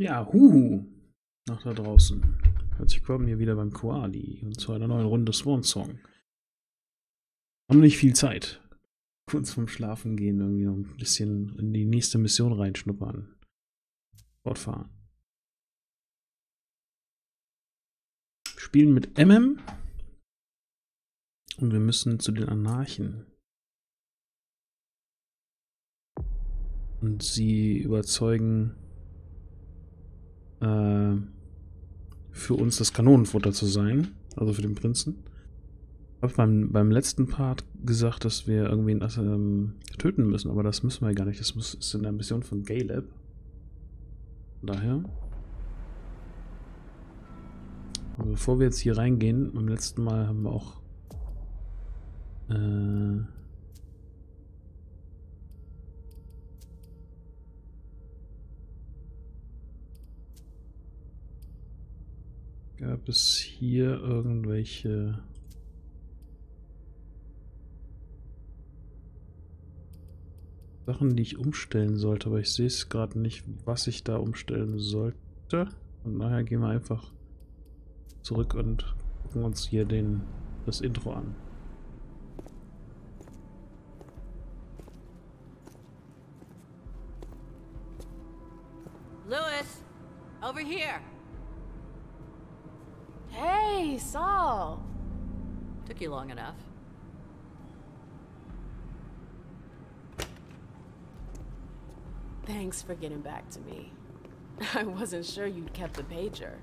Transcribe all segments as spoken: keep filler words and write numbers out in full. Ja, huhu. Nach da draußen. Herzlich willkommen hier wieder beim Koali und zu einer neuen Runde Swansong. Haben nicht viel Zeit. Kurz vorm Schlafen gehen, irgendwie noch ein bisschen in die nächste Mission reinschnuppern. Fortfahren. Spielen mit M M. Und wir müssen zu den Anarchen. Und sie überzeugen, äh, für uns das Kanonenfutter zu sein. Also für den Prinzen. Ich habe beim, beim letzten Part gesagt, dass wir irgendwen ähm, töten müssen. Aber das müssen wir gar nicht. Das muss, ist in der Mission von Galeb. Daher. Aber bevor wir jetzt hier reingehen, beim letzten Mal haben wir auch äh, gab es hier irgendwelche Sachen, die ich umstellen sollte, aber ich sehe es gerade nicht, was ich da umstellen sollte. Und daher gehen wir einfach zurück und gucken uns hier den, das Intro an. Lewis, over here. Hey, Saul. Took you long enough. Thanks for getting back to me. I wasn't sure you'd kept the pager.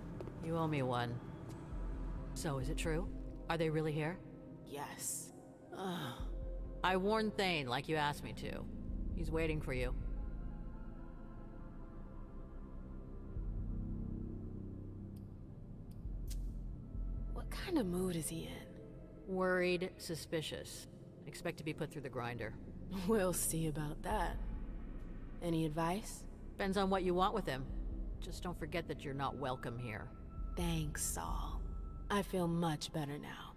You owe me one. So, is it true? Are they really here? Yes. Ugh. I warned Thane, like you asked me to. He's waiting for you. What kind of mood is he in? Worried, suspicious. Expect to be put through the grinder. We'll see about that. Any advice? Depends on what you want with him. Just don't forget that you're not welcome here. Thanks, Saul. I feel much better now.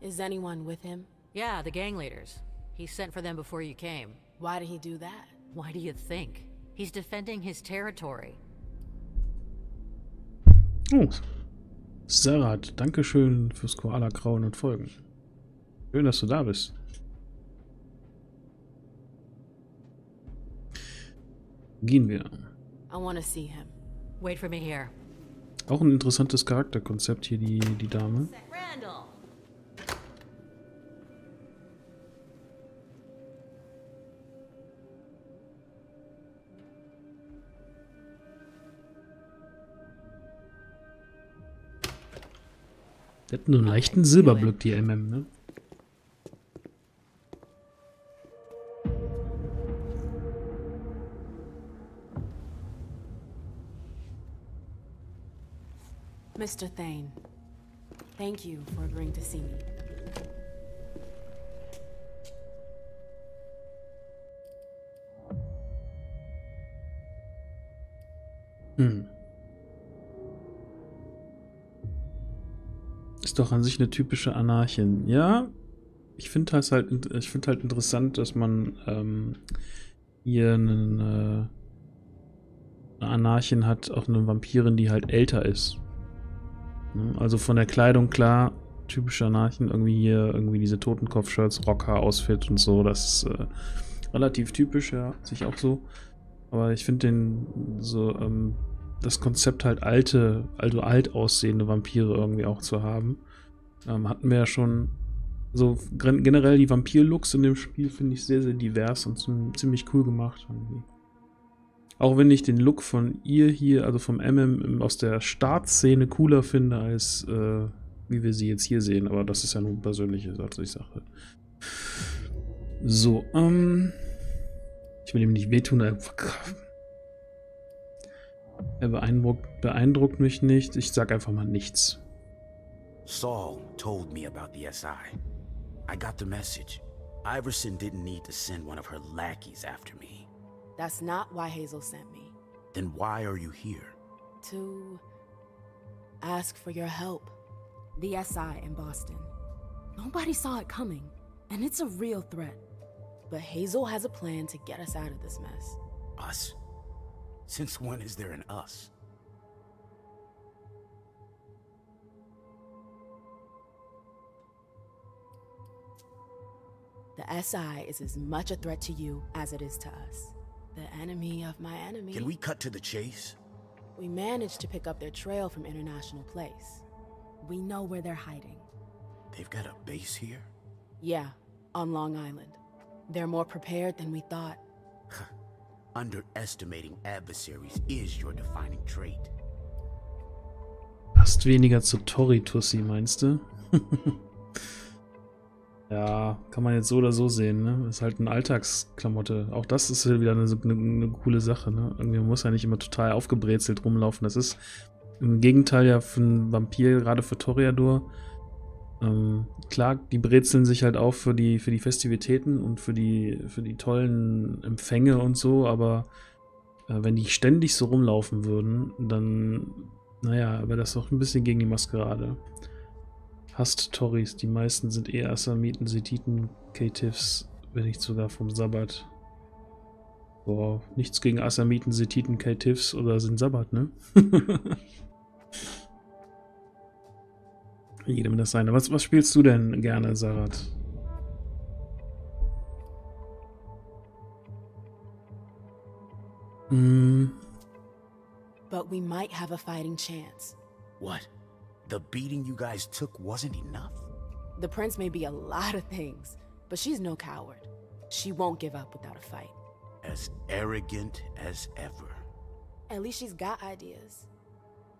Is anyone with him? Yeah, the gang leaders. He sent for them before you came. Why did he do that? Why do you think? He's defending his territory. Oh. Sarat, danke schön fürs Koala-Grauen und Folgen. Schön, dass du da bist. Gehen wir. I want to see him. Wait for me here. Auch ein interessantes Charakterkonzept hier, die, die Dame. Randall. Die hat nur einen leichten Silberblock, die M M, ne? Mister Thane, thank you for agreeing to see me. Hm. Ist doch an sich eine typische Anarchin. Ja, ich finde das halt, ich finde halt interessant, dass man ähm, hier einen, äh, eine Anarchin hat, auch eine Vampirin, die halt älter ist. Also von der Kleidung klar, typische Anarchen, irgendwie hier, irgendwie diese Totenkopf-Shirts, Rocker-Outfit und so, das ist äh, relativ typisch, ja, sich auch so. Aber ich finde den, so, ähm, das Konzept halt alte, also alt aussehende Vampire irgendwie auch zu haben. Ähm, hatten wir ja schon, so generell die Vampir-Looks in dem Spiel finde ich sehr, sehr divers und ziemlich cool gemacht irgendwie. Auch wenn ich den Look von ihr hier, also vom M M aus der Startszene cooler finde, als äh, wie wir sie jetzt hier sehen. Aber das ist ja nur persönliche Sache. So, ähm... ich will ihm nicht wehtun. Er, er beeindruckt, beeindruckt mich nicht. Ich sag einfach mal nichts. Saul told me about the S I. I got the message. Iversen didn't need to send one of her lackeys after me. That's not why Hazel sent me. Then why are you here? To ask for your help. The S I in Boston. Nobody saw it coming, and it's a real threat. But Hazel has a plan to get us out of this mess. Us? Since when is there an us? The S I is as much a threat to you as it is to us. The enemy of my enemy. Can we cut to the chase? We managed to pick up their trail from International Place. We know where they're hiding. They've got a base here? Yeah, on Long Island. They're more prepared than we thought. Underestimating adversaries is your defining trait. Passt weniger zu Tori-Tussi, meinst du? Ja, kann man jetzt so oder so sehen, ne? Ist halt eine Alltagsklamotte. Auch das ist wieder eine, eine, eine coole Sache, ne? Irgendwie muss ja nicht immer total aufgebrezelt rumlaufen. Das ist im Gegenteil ja für einen Vampir, gerade für Toreador. Ähm, klar, die brezeln sich halt auf für die, für die Festivitäten und für die, für die tollen Empfänge und so, aber äh, wenn die ständig so rumlaufen würden, dann, naja, wäre das doch ein bisschen gegen die Maskerade. Hasst Tories, die meisten sind eher Assamiten, Setiten, Caitiffs, wenn nicht sogar vom Sabbat. Boah, nichts gegen Assamiten, Setiten, Caitiffs oder sind Sabbat, ne? Jedem das seine. Was, was spielst du denn gerne, Sarat? Hm. But we might have a fighting chance. What? The beating you guys took wasn't enough? The prince may be a lot of things, but she's no coward. She won't give up without a fight. As arrogant as ever. At least she's got ideas.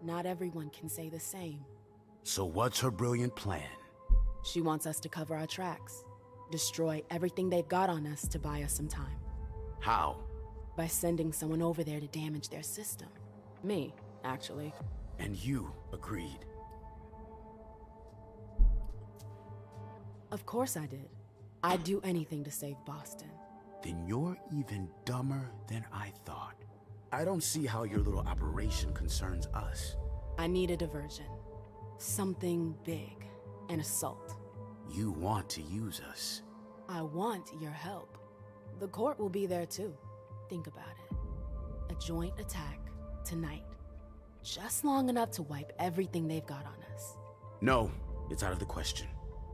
Not everyone can say the same. So what's her brilliant plan? She wants us to cover our tracks. Destroy everything they've got on us to buy us some time. How? By sending someone over there to damage their system. Me, actually. And you agreed. Of course I did. I'd do anything to save Boston. Then you're even dumber than I thought. I don't see how your little operation concerns us. I need a diversion. Something big. An assault. You want to use us. I want your help. The court will be there too. Think about it. A joint attack tonight. Just long enough to wipe everything they've got on us. No, it's out of the question.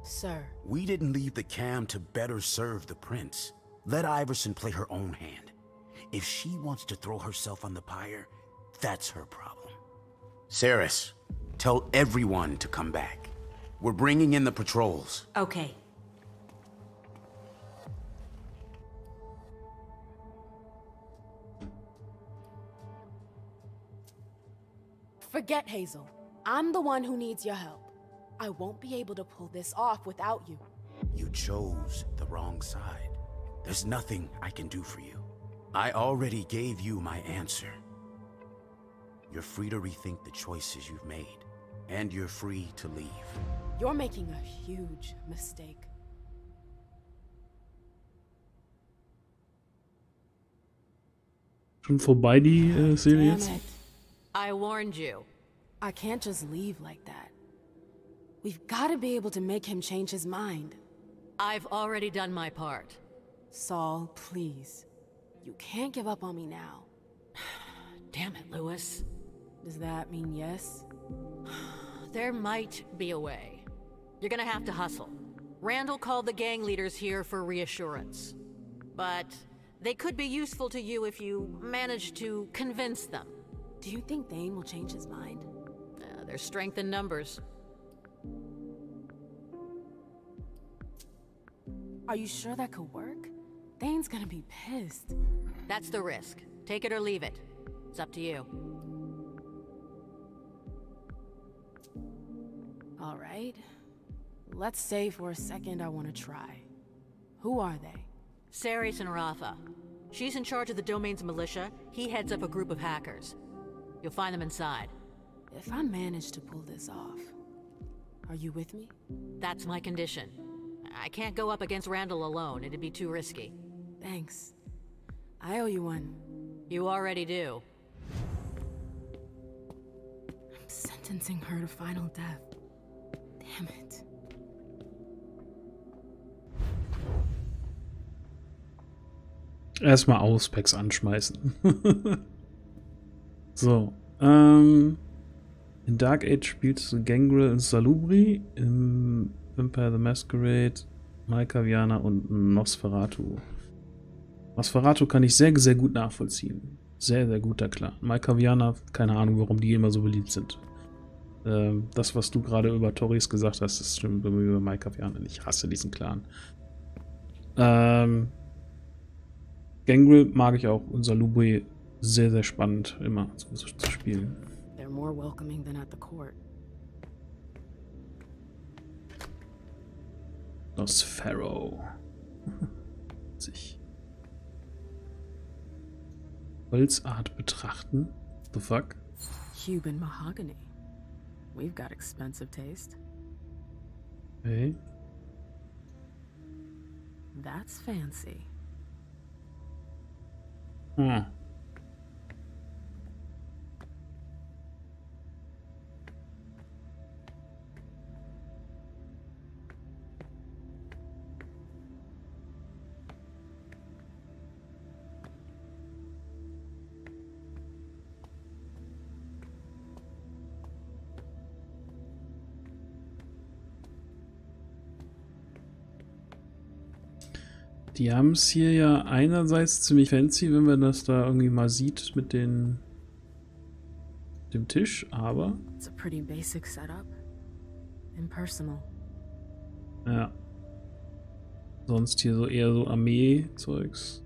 Sir. We didn't leave the cam to better serve the prince. Let Iversen play her own hand. If she wants to throw herself on the pyre, that's her problem. Saris, tell everyone to come back. We're bringing in the patrols. Okay. Forget Hazel. I'm the one who needs your help. I won't be able to pull this off without you. You chose the wrong side. There's nothing I can do for you. I already gave you my answer. You're free to rethink the choices you've made, and you're free to leave. You're making a huge mistake. Schon vorbei die äh, Serie jetzt? I warned you. I can't just leave like that. We've got to be able to make him change his mind. I've already done my part. Saul, please. You can't give up on me now. Damn it, Lewis. Does that mean yes? There might be a way. You're gonna have to hustle. Randall called the gang leaders here for reassurance. But they could be useful to you if you manage to convince them. Do you think Thane will change his mind? Uh, there's strength in numbers. Are you sure that could work? Thane's gonna be pissed. That's the risk. Take it or leave it. It's up to you. All right. Let's say for a second I want to try. Who are they? Saris and Rafa. She's in charge of the domain's militia. He heads up a group of hackers. You'll find them inside. If I manage to pull this off, are you with me? That's my condition. I can't go up against Randall alone. It'd be too risky. Thanks. I owe you one. You already do. I'm sentencing her to final death. Damn it. Erstmal Auspacks anschmeißen. So, ähm... in Dark Age spielst du Gangrel und Salubri, im Vampire the Maskerade, Malkavianer und Nosferatu. Nosferatu kann ich sehr, sehr gut nachvollziehen. Sehr, sehr guter Clan. Malkavianer, keine Ahnung, warum die immer so beliebt sind. Ähm, das, was du gerade über Toris gesagt hast, das stimmt über Malkavianer. Ich hasse diesen Clan. Ähm, Gangrel mag ich auch und Salubri sehr, sehr spannend immer zu, zu spielen. More welcoming than at the court. Nosferatu. Sich. Holzart betrachten. The fuck? Cuban mahogany. We've got expensive taste. Hey. Okay. That's fancy. Hm. Die haben es hier ja einerseits ziemlich fancy, wenn man das da irgendwie mal sieht mit den, dem Tisch, aber... It's a pretty basic setup. Impersonal. Ja. Sonst hier so eher so Armee-Zeugs.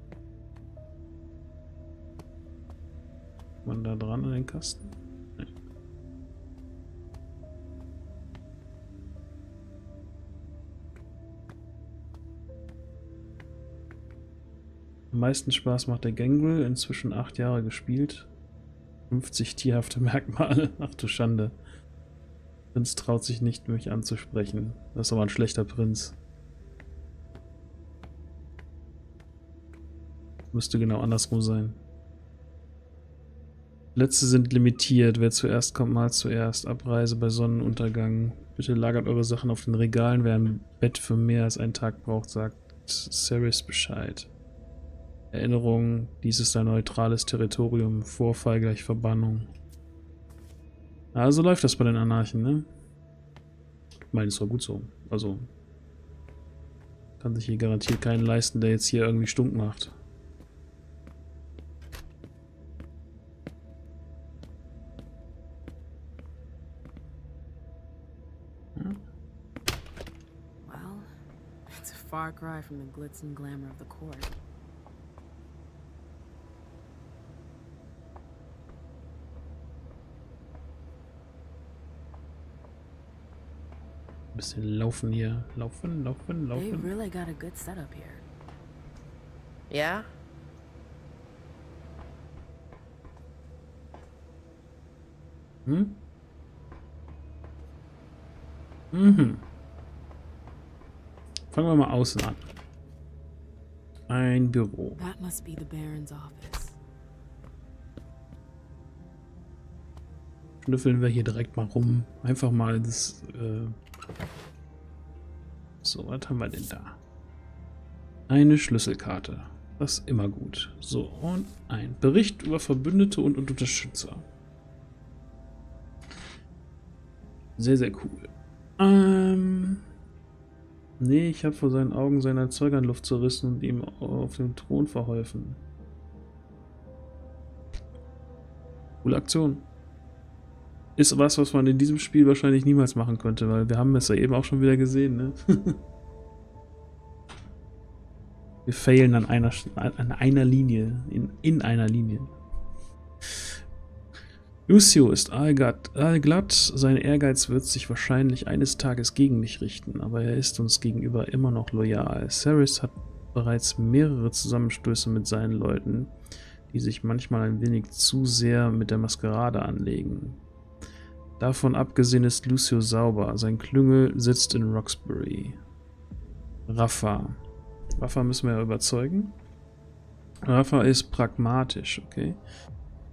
Man da dran an den Kasten? Nee. Am meisten Spaß macht der Gangrel, inzwischen acht Jahre gespielt. fünfzig tierhafte Merkmale, ach du Schande. Prinz traut sich nicht, mich anzusprechen. Das ist aber ein schlechter Prinz. Müsste genau andersrum sein. Plätze sind limitiert, wer zuerst kommt, mal zuerst. Abreise bei Sonnenuntergang. Bitte lagert eure Sachen auf den Regalen, wer ein Bett für mehr als einen Tag braucht, sagt Saris Bescheid. Erinnerung, dies ist ein neutrales Territorium, Vorfall gleich Verbannung. Also läuft das bei den Anarchen, ne? Ich meine, ist doch gut so. Also, kann sich hier garantiert keinen leisten, der jetzt hier irgendwie Stunk macht. Hm? Well, it's a far cry from the glitz and glamour of the court. Bisschen laufen hier. Laufen, laufen, laufen. They really got a good setup here. Yeah? Hm? Mhm. Fangen wir mal außen an. Ein Büro. That must be the Baron's office. Schnüffeln wir hier direkt mal rum. Einfach mal das... Äh So, was haben wir denn da? Eine Schlüsselkarte. Das ist immer gut. So, und ein Bericht über Verbündete und Unterstützer. Sehr, sehr cool. Ähm... Nee, ich habe vor seinen Augen seinen Erzeuger in Luft zerrissen und ihm auf den Thron verholfen. Coole Aktion. Ist was, was man in diesem Spiel wahrscheinlich niemals machen könnte, weil wir haben es ja eben auch schon wieder gesehen, ne? Wir failen an einer, an einer Linie, in, in einer Linie. Lucio ist allglatt, allglatt, sein Ehrgeiz wird sich wahrscheinlich eines Tages gegen mich richten, aber er ist uns gegenüber immer noch loyal. Saris hat bereits mehrere Zusammenstöße mit seinen Leuten, die sich manchmal ein wenig zu sehr mit der Maskerade anlegen. Davon abgesehen ist Lucio sauber. Sein Klüngel sitzt in Roxbury. Rafa. Rafa müssen wir ja überzeugen. Rafa ist pragmatisch, okay?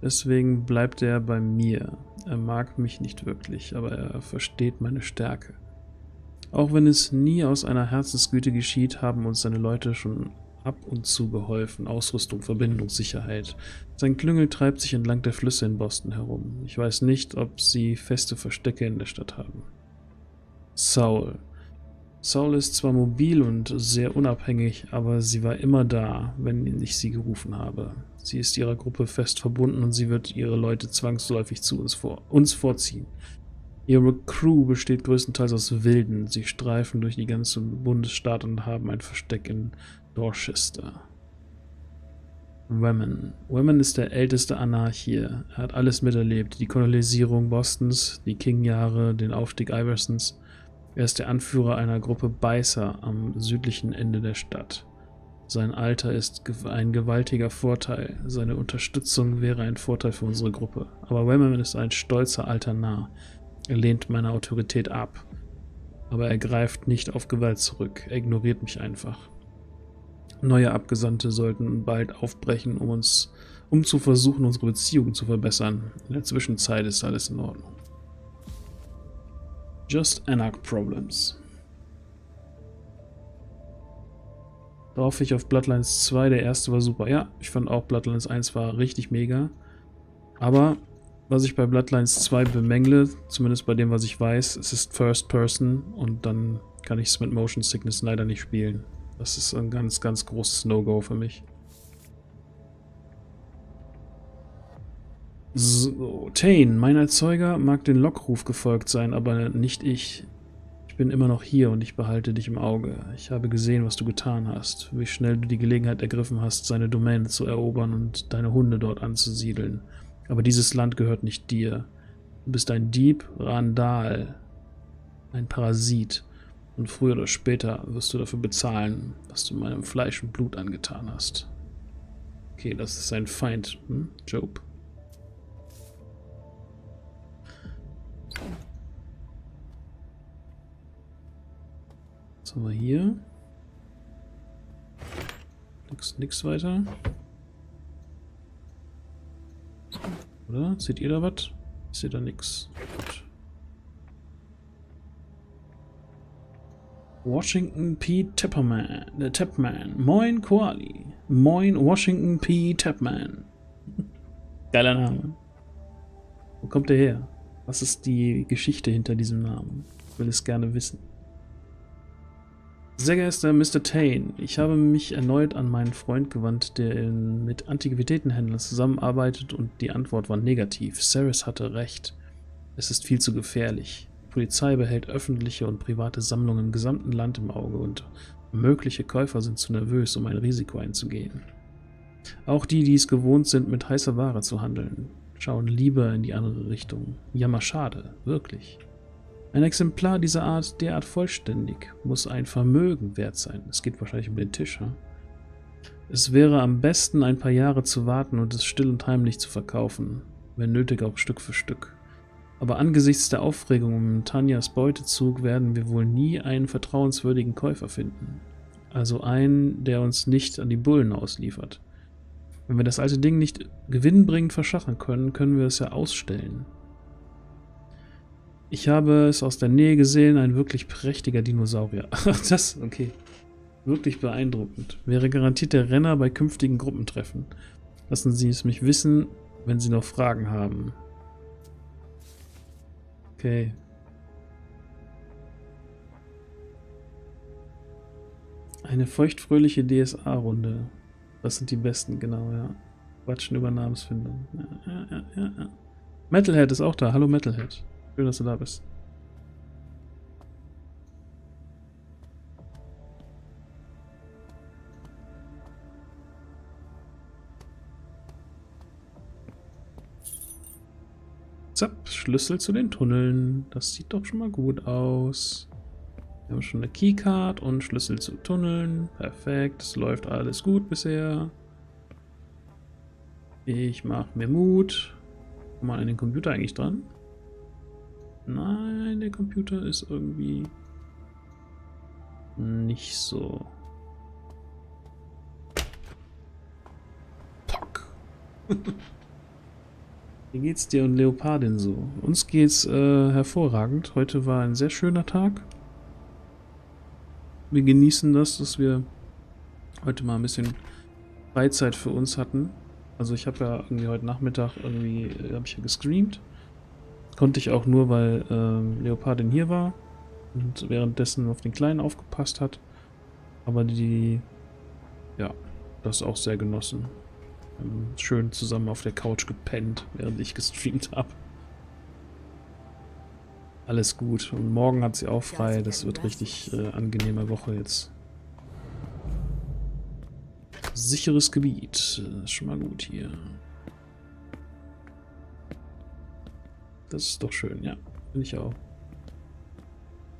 Deswegen bleibt er bei mir. Er mag mich nicht wirklich, aber er versteht meine Stärke. Auch wenn es nie aus einer Herzensgüte geschieht, haben uns seine Leute schon ab und zu geholfen. Ausrüstung, Verbindung, Sicherheit. Sein Klüngel treibt sich entlang der Flüsse in Boston herum. Ich weiß nicht, ob sie feste Verstecke in der Stadt haben. Saul. Saul ist zwar mobil und sehr unabhängig, aber sie war immer da, wenn ich sie gerufen habe. Sie ist ihrer Gruppe fest verbunden und sie wird ihre Leute zwangsläufig zu uns, vor uns vorziehen. Ihre Crew besteht größtenteils aus Wilden. Sie streifen durch die ganze Bundesstaat und haben ein Versteck in Dorchester. Wyman. Wyman ist der älteste Anarch hier. Er hat alles miterlebt. Die Kolonisierung Bostons, die King-Jahre, den Aufstieg Iversons. Er ist der Anführer einer Gruppe Beißer am südlichen Ende der Stadt. Sein Alter ist ein gewaltiger Vorteil. Seine Unterstützung wäre ein Vorteil für unsere Gruppe. Aber Wyman ist ein stolzer alter Narr. Er lehnt meine Autorität ab. Aber er greift nicht auf Gewalt zurück. Er ignoriert mich einfach. Neue Abgesandte sollten bald aufbrechen, um uns, um zu versuchen, unsere Beziehungen zu verbessern. In der Zwischenzeit ist alles in Ordnung. Just Anarch Problems. Darauf ich auf Bloodlines zwei, der erste war super. Ja, ich fand auch Bloodlines eins war richtig mega. Aber was ich bei Bloodlines zwei bemängle, zumindest bei dem, was ich weiß, es ist First Person und dann kann ich es mit Motion Sickness leider nicht spielen. Das ist ein ganz, ganz großes No-Go für mich. So, Thane, mein Erzeuger mag den Lockruf gefolgt sein, aber nicht ich. Ich bin immer noch hier und ich behalte dich im Auge. Ich habe gesehen, was du getan hast, wie schnell du die Gelegenheit ergriffen hast, seine Domäne zu erobern und deine Hunde dort anzusiedeln. Aber dieses Land gehört nicht dir. Du bist ein Dieb, Randall, ein Parasit. Und früher oder später wirst du dafür bezahlen, was du meinem Fleisch und Blut angetan hast. Okay, das ist ein Feind, hm? Job. Was haben wir hier? Nix, nix weiter. Oder? Seht ihr da was? Ich sehe da nix. Gut. Washington P. Tapman. Der Tapman. Moin Koali. Moin Washington P. Tapman. Geiler Name. Wo kommt der her? Was ist die Geschichte hinter diesem Namen? Ich will es gerne wissen. Sehr geehrter Mister Thane, ich habe mich erneut an meinen Freund gewandt, der in, mit Antiquitätenhändlern zusammenarbeitet und die Antwort war negativ. Saris hatte recht. Es ist viel zu gefährlich. Die Polizei behält öffentliche und private Sammlungen im gesamten Land im Auge und mögliche Käufer sind zu nervös, um ein Risiko einzugehen. Auch die, die es gewohnt sind, mit heißer Ware zu handeln, schauen lieber in die andere Richtung. Jammerschade, wirklich. Ein Exemplar dieser Art, derart vollständig, muss ein Vermögen wert sein. Es geht wahrscheinlich um den Tisch, ja? Es wäre am besten, ein paar Jahre zu warten und es still und heimlich zu verkaufen, wenn nötig auch Stück für Stück. Aber angesichts der Aufregung um Tanjas Beutezug werden wir wohl nie einen vertrauenswürdigen Käufer finden. Also einen, der uns nicht an die Bullen ausliefert. Wenn wir das alte Ding nicht gewinnbringend verschachern können, können wir es ja ausstellen. Ich habe es aus der Nähe gesehen, ein wirklich prächtiger Dinosaurier. Das, okay. Wirklich beeindruckend. Wäre garantiert der Renner bei künftigen Gruppentreffen. Lassen Sie es mich wissen, wenn Sie noch Fragen haben. Okay. Eine feuchtfröhliche D S A-Runde. Das sind die besten, genau, ja. Quatschen über Namensfindung. Ja, ja, ja, ja. Metalhead ist auch da. Hallo Metalhead. Schön, dass du da bist. Zapp, Schlüssel zu den Tunneln. Das sieht doch schon mal gut aus. Wir haben schon eine Keycard und Schlüssel zu Tunneln. Perfekt, es läuft alles gut bisher. Ich mache mir Mut. Komm mal an den Computer eigentlich dran. Nein, der Computer ist irgendwie nicht so. Pock. Wie geht's dir und Leopardin so? Uns geht's äh, hervorragend. Heute war ein sehr schöner Tag. Wir genießen das, dass wir heute mal ein bisschen Freizeit für uns hatten. Also ich habe ja irgendwie heute Nachmittag irgendwie, äh, habe ich ja gestreamt. Konnte ich auch nur, weil äh, Leopardin hier war und währenddessen auf den Kleinen aufgepasst hat. Aber die, ja, das auch sehr genossen. Ähm, schön zusammen auf der Couch gepennt, während ich gestreamt habe. Alles gut. Und morgen hat sie auch frei. Das wird richtig äh, angenehme Woche jetzt. Sicheres Gebiet. Das ist schon mal gut hier. Das ist doch schön, ja. Finde ich auch.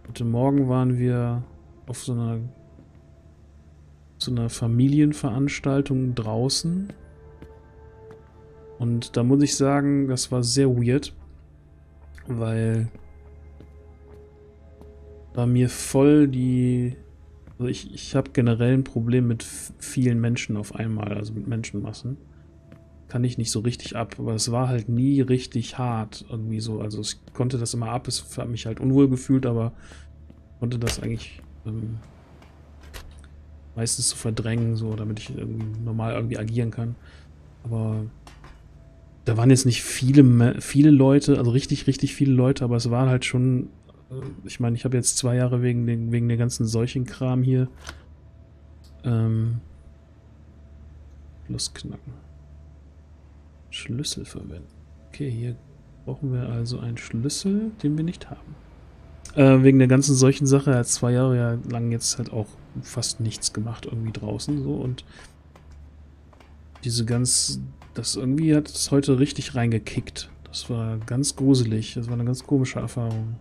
Heute Morgen waren wir auf so einer, so einer Familienveranstaltung draußen. Und da muss ich sagen, das war sehr weird, weil bei mir voll die... Also ich, ich habe generell ein Problem mit vielen Menschen auf einmal, also mit Menschenmassen. Kann ich nicht so richtig ab, aber es war halt nie richtig hart irgendwie so. Also ich konnte das immer ab, es hat mich halt unwohl gefühlt, aber konnte das eigentlich ähm, meistens so verdrängen, so, damit ich irgendwie normal irgendwie agieren kann. Aber da waren jetzt nicht viele, viele Leute, also richtig, richtig viele Leute, aber es waren halt schon, äh, ich meine, ich habe jetzt zwei Jahre wegen den, wegen den ganzen Seuchenkram hier ähm, losknacken. Schlüssel verwenden. Okay, hier brauchen wir also einen Schlüssel, den wir nicht haben. Äh, wegen der ganzen solchen Sache hat zwei Jahre lang jetzt halt auch fast nichts gemacht irgendwie draußen so, und diese ganz, das irgendwie hat es heute richtig reingekickt. Das war ganz gruselig. Das war eine ganz komische Erfahrung.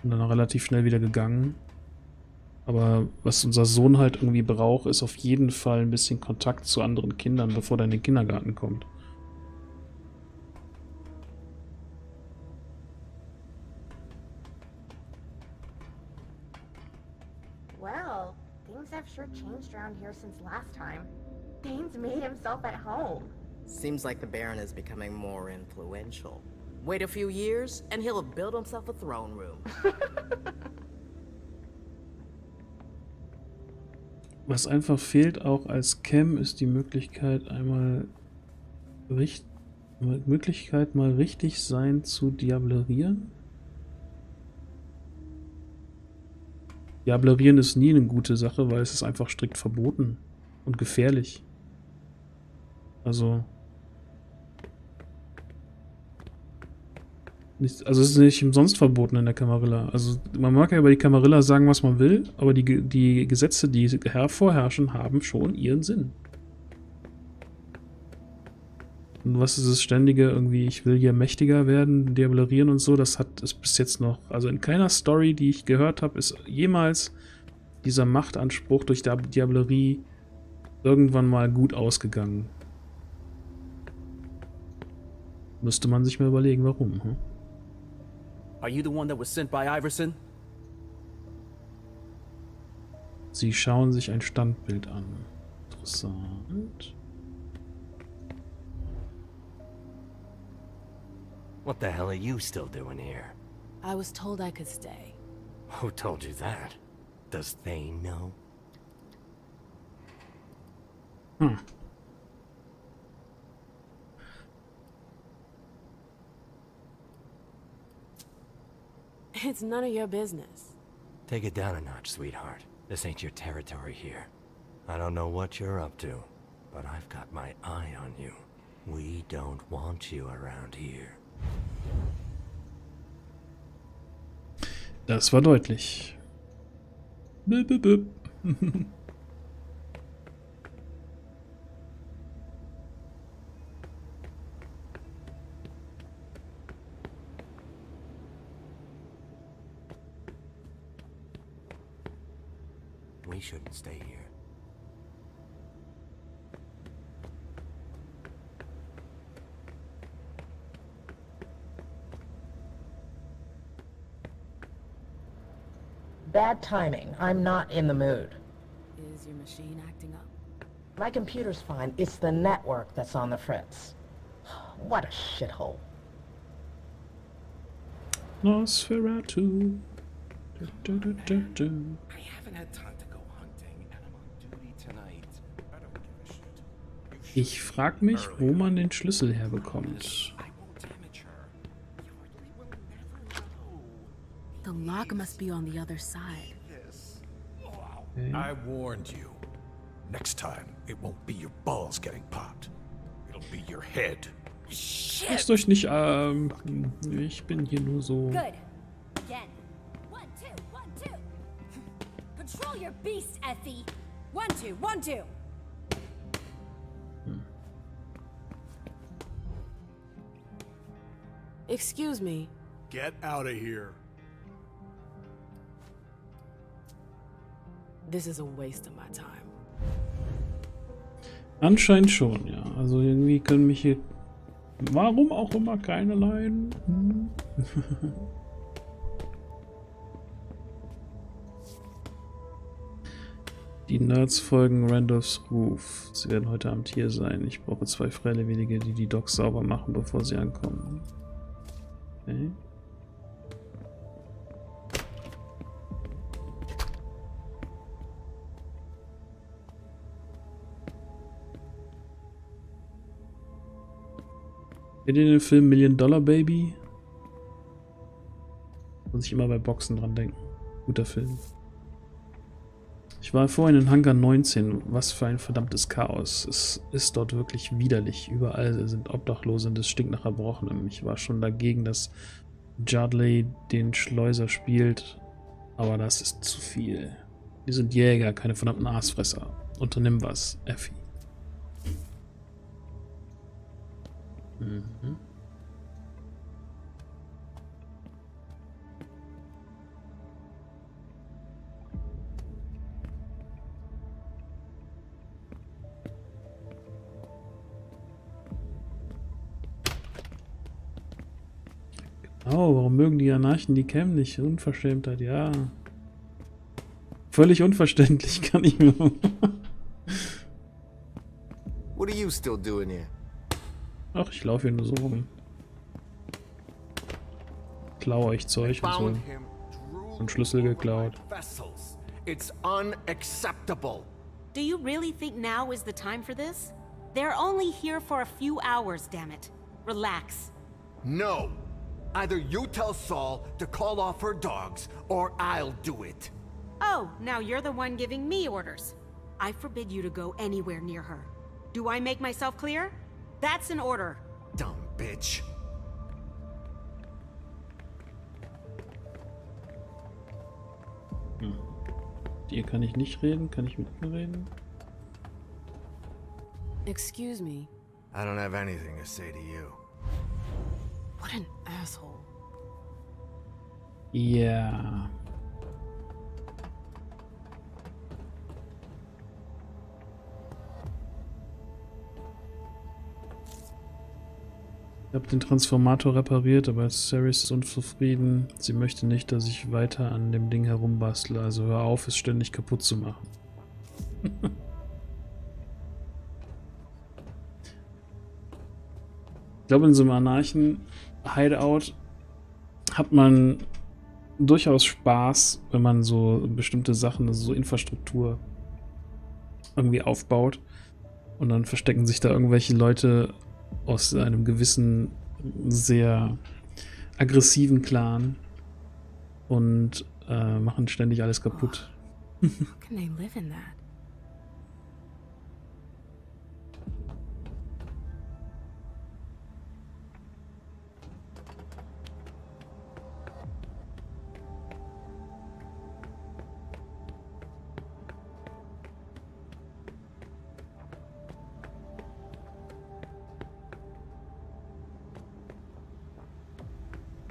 Bin dann auch relativ schnell wieder gegangen. Aber was unser Sohn halt irgendwie braucht, ist auf jeden Fall ein bisschen Kontakt zu anderen Kindern, bevor er in den Kindergarten kommt. Well, things have sure changed around here since last time. Thane's made himself at home. Seems like the Baron is becoming more influential. Wait a few years and he'll have built himself a throne room. Was einfach fehlt, auch als Cam, ist die Möglichkeit, einmal richt Möglichkeit mal richtig sein zu diablerieren. Diablerieren ist nie eine gute Sache, weil es ist einfach strikt verboten und gefährlich. Also, nicht, also es ist nicht umsonst verboten in der Camarilla. Also man mag ja über die Camarilla sagen, was man will, aber die, die Gesetze, die hervorherrschen, haben schon ihren Sinn. Und was ist das ständige irgendwie, ich will hier mächtiger werden, diablerieren und so, das hat es bis jetzt noch, also in keiner Story, die ich gehört habe, ist jemals dieser Machtanspruch durch die Diablerie irgendwann mal gut ausgegangen. Müsste man sich mal überlegen, warum, hm? Are you the one that was sent by Iversen? Sie schauen sich ein Standbild an. Interessant. What the hell are you still doing here? I was told I could stay. Who told you that? Does Thane know? Hm. It's none of your business. Take it down a notch, sweetheart. This ain't your territory here. I don't know what you're up to, but I've got my eye on you. We don't want you around here. Das war deutlich. Bip, bip, bip. We shouldn't stay here. Bad timing. I'm not in the mood. Is your machine acting up? My computer's fine. It's the network that's on the fritz. What a shithole. Nosferatu. Du, du, du, du, du. I haven't had time to go hunting. Ich frage mich, wo man den Schlüssel herbekommt. The lock must be on the other side. Okay. I warned you. Next time, it won't be your balls getting popped. It'll be your head. Shit. Lasst euch nicht, ähm, ich bin hier nur so. Good. Again. One, two, one, two. Control your beast, Effie. One, two, one, two. Hm. Excuse me. Get out of here. This is a waste of my time. Anscheinend schon, ja. Also irgendwie können mich hier... Warum auch immer keine leiden? Hm. Die Nerds folgen Randolphs Ruf. Sie werden heute Abend hier sein. Ich brauche zwei Freiwillige, die die Docks sauber machen, bevor sie ankommen. Okay. Kennt ihr den Film Million Dollar Baby? Muss ich immer bei Boxen dran denken. Guter Film. Ich war vorhin in Hangar neunzehn. Was für ein verdammtes Chaos. Es ist dort wirklich widerlich. Überall sind Obdachlose und es stinkt nach Erbrochenem. Ich war schon dagegen, dass Jardley den Schleuser spielt. Aber das ist zu viel. Wir sind Jäger, keine verdammten Aasfresser. Unternimm was, Effie. Mhm. Genau, warum mögen die Anarchen die Cam nicht? Unverschämtheit, ja. Völlig unverständlich, kann ich mir. What are you still doing here? Ach, ich laufe hier nur so rum. Klaue euch Zeug und so. Und Schlüssel geklaut. It's unacceptable. Do you really think now is the time for this? They're only here for a few hours, damn it. Relax. No. Either you tell Saul to call off her dogs or I'll do it. Oh, now you're the one giving me orders. I forbid you to go anywhere near her. Do I make myself clear? That's an order. Dumb bitch. Hm. Mit ihr kann ich nicht reden, kann ich mit ihr reden? Excuse me. I don't have anything to say to you. What an asshole. Yeah. Ich habe den Transformator repariert, aber Saris ist unzufrieden. Sie möchte nicht, dass ich weiter an dem Ding herumbastle. Also hör auf, es ständig kaputt zu machen. Ich glaube, in so einem Anarchen-Hideout hat man durchaus Spaß, wenn man so bestimmte Sachen, also so Infrastruktur irgendwie aufbaut. Und dann verstecken sich da irgendwelche Leute aus einem gewissen, sehr aggressiven Clan und äh, machen ständig alles kaputt. Oh, how can they live in that?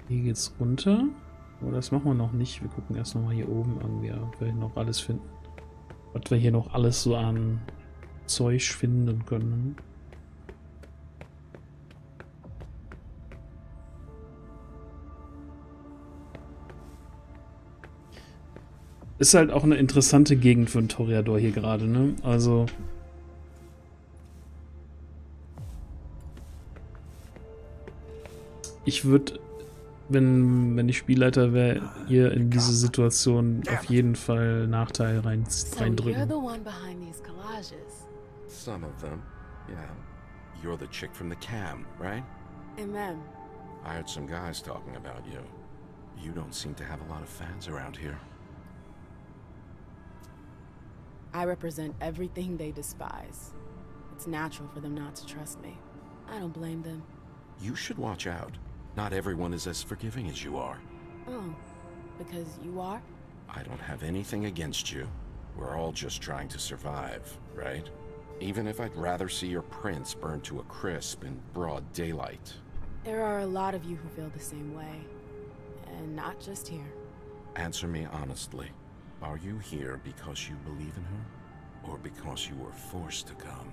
Hier geht's runter. Aber oh, das machen wir noch nicht. Wir gucken erst nochmal hier oben irgendwie, ob wir hier noch alles finden. Was wir hier noch alles so an Zeug finden können. Ist halt auch eine interessante Gegend für einen Toreador hier gerade, ne? Also. Ich würde. Wenn, wenn ich Spielleiter wäre, ihr in diese Situation auf jeden Fall Nachteil rein, reindrücken. Yeah, you're the chick from the cam, right? Amen. I heard some guys talking about you. You don't seem to have a lot of fans around here. I represent everything they despise. It's natural for them not to trust me. I don't blame them. You should watch out. Not everyone is as forgiving as you are. Oh, because you are? I don't have anything against you. We're all just trying to survive, right? Even if I'd rather see your prints burned to a crisp in broad daylight. There are a lot of you who feel the same way. And not just here. Answer me honestly. Are you here because you believe in her? Or because you were forced to come?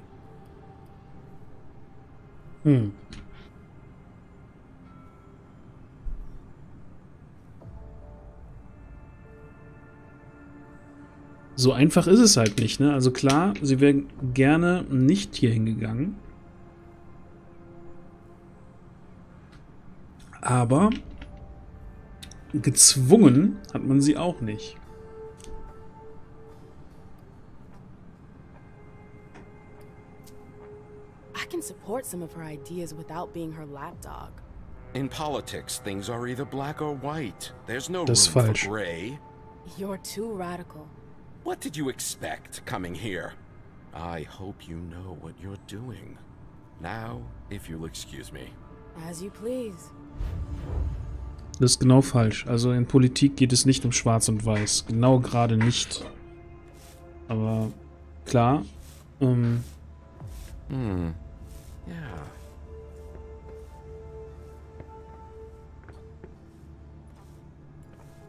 Hmm. So einfach ist es halt nicht, ne? Also klar, sie wäre gerne nicht hier hingegangen. Aber gezwungen hat man sie auch nicht. I can support some of her ideas without being her lapdog. In politics, things are either black or white. There's no room for gray. You're too radical. What did you expect coming here? I hope you know what you're doing. Now, if you'll excuse me. As you please. Das ist genau falsch. Also in Politik geht es nicht um Schwarz und Weiß. Genau gerade nicht. Aber klar. Ähm. Hm. Ja.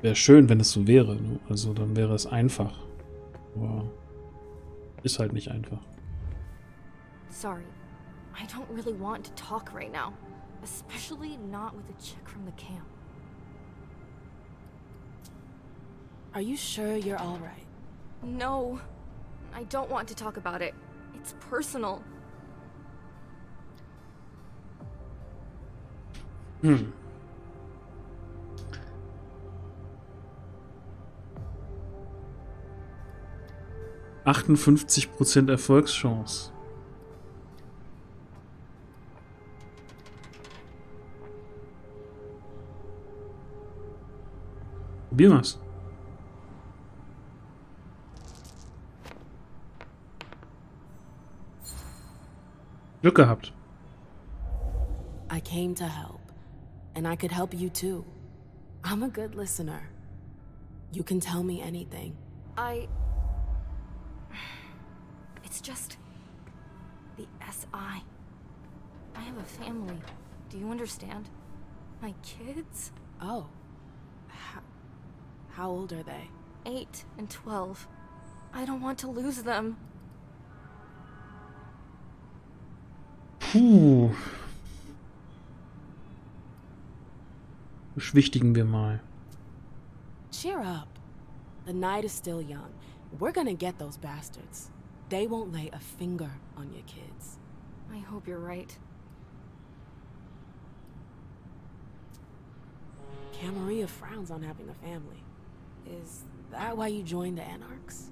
Wäre schön, wenn es so wäre. Ne? Also dann wäre es einfach. Wow. Ist halt nicht einfach. Sorry. I don't really want to talk right now, especially not with a chick from the camp. Are you sure you're all right? No. I don't want to talk about it. It's personal. Hm. achtundfünfzig Prozent Erfolgschance. Probier mal's. Glück gehabt. I came to help, and I could help you too. I'm a good listener. You can tell me anything. I It's just the S I. I have a family. Do you understand? My kids? Oh. How, how old are they? Eight and twelve. I don't want to lose them. Puh. Beschwichtigen wir mal. Cheer up. The night is still young. We're gonna get those bastards. They won't lay a finger on your kids. I hope you're right. Camarilla frowns on having a family. Is that why you joined the Anarchs?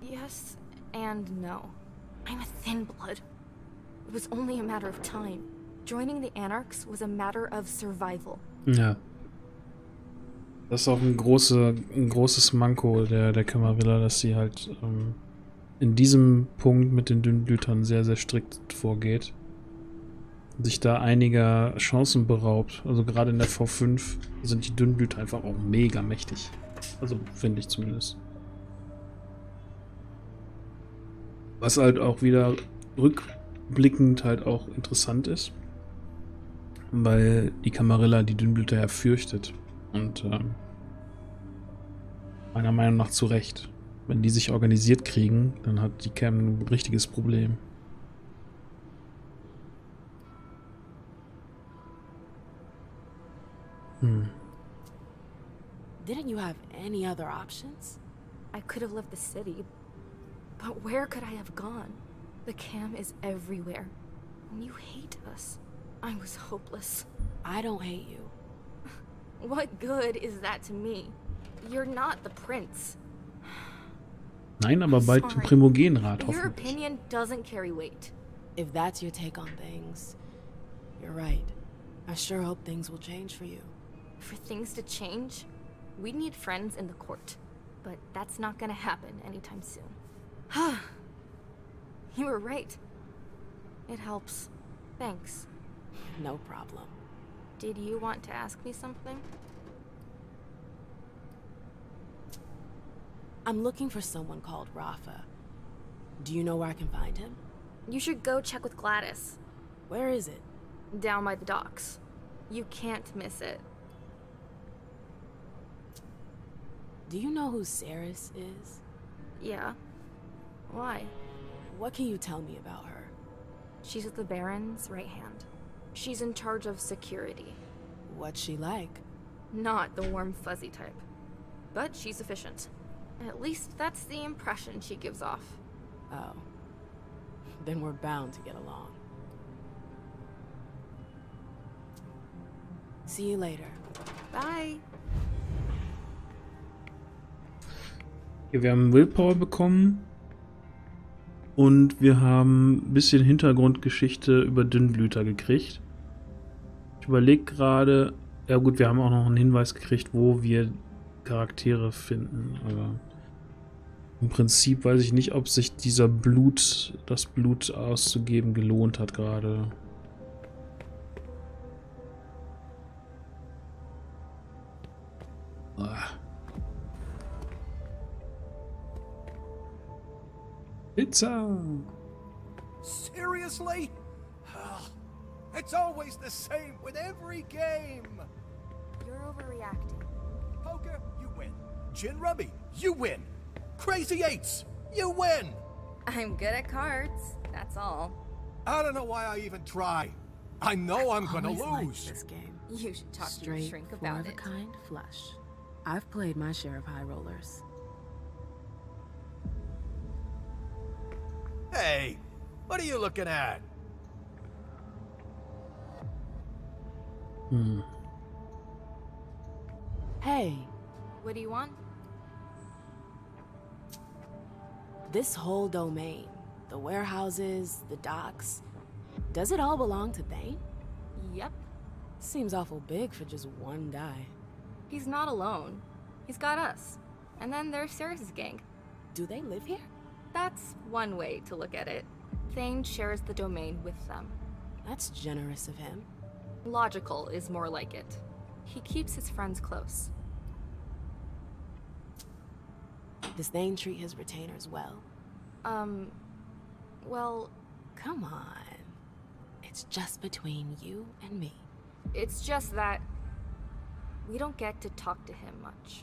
Yes and no. I'm a Thin-blood. It was only a matter of time. Joining the Anarchs was a matter of survival. Ja. Das ist auch ein, große, ein großes Manko der, der Camarilla, dass sie halt ähm, in diesem Punkt mit den Dünnblütern sehr, sehr strikt vorgeht. Sich da einiger Chancen beraubt. Also gerade in der V fünf sind die Dünnblüter einfach auch mega mächtig. Also finde ich zumindest. Was halt auch wieder rückblickend halt auch interessant ist. Weil die Camarilla die Dünnblüter ja fürchtet. Und äh, meiner Meinung nach zu Recht. Wenn die sich organisiert kriegen, dann hat die Cam ein richtiges Problem. Hm. Didn't you have any other options? I could have left the city, but where could I have gone? The Cam is everywhere. And you hate us. I was hopeless. I don't hate you. What good is that to me? You're not the prince. Nein, aber bald im Primogenrat hoffentlich. Your opinion doesn't carry weight. If that's your take on things, you're right. I sure hope things will change for you. For things to change? We need friends in the court. But that's not gonna happen anytime soon. Huh. You were right. It helps. Thanks. No problem. Did you want to ask me something? I'm looking for someone called Rafa. Do you know where I can find him? You should go check with Gladys. Where is it? Down by the docks. You can't miss it. Do you know who Saris is? Yeah. Why? What can you tell me about her? She's at the Baron's right hand. She's in charge of security. What's she like? Not the warm fuzzy type. But she's efficient. At least that's the impression she gives off. Oh. Then we're bound to get along. See you later. Bye. Hier, wir haben Willpower bekommen. Und wir haben ein bisschen Hintergrundgeschichte über Dünnblüter gekriegt. Ich überlege gerade... Ja gut, wir haben auch noch einen Hinweis gekriegt, wo wir Charaktere finden. Aber im Prinzip weiß ich nicht, ob sich dieser Blut, das Blut auszugeben, gelohnt hat gerade. Pizza! Seriously? It's always the same with every game! You're overreacting. Poker, you win. Gin Rummy, you win. Crazy Eights, you win! I'm good at cards, that's all. I don't know why I even try. I know I'm gonna lose. This game. You should talk to your shrink about it. Straight, four-of-a-kind flush. I've played my share of high rollers. Hey, what are you looking at? Hmm. Hey, what do you want? This whole domain, the warehouses, the docks, does it all belong to Thane? Yep. Seems awful big for just one guy. He's not alone. He's got us. And then there's Saris's gang. Do they live here? That's one way to look at it. Thane shares the domain with them. That's generous of him. Logical is more like it. He keeps his friends close. Does Thane treat his retainers well? Um, well... Come on. It's just between you and me. It's just that... we don't get to talk to him much.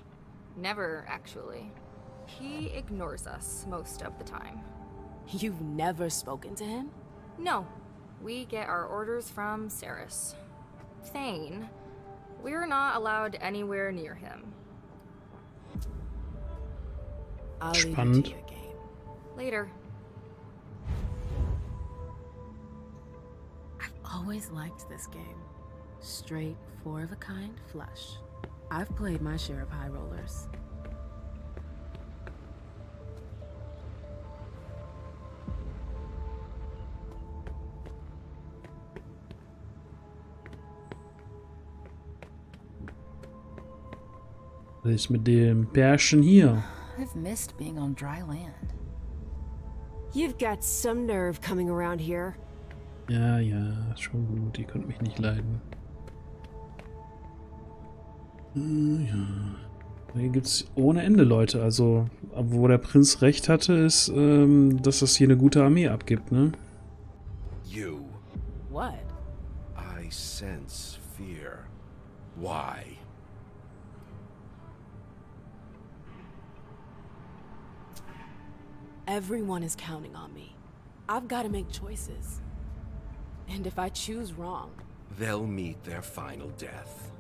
Never, actually. He ignores us most of the time. You've never spoken to him? No. We get our orders from Saris. Thane, we're not allowed anywhere near him. I'll leave you to your game. Later. I've always liked this game. Straight, four-of-a-kind flush. I've played my share of high rollers. Was ist mit dem Pärchen hier? I've missed being on dry land. You've got some nerve coming around here. Ja, ja, schon gut. Ihr könnt mich nicht leiden. Hm, ja. Hier gibt's ohne Ende Leute. Also, wo der Prinz recht hatte, ist, ähm, dass das hier eine gute Armee abgibt, ne? You. What? I sense fear. Why? Everyone is counting on me. I've got to make choices. And if I choose wrong... they'll meet their final death.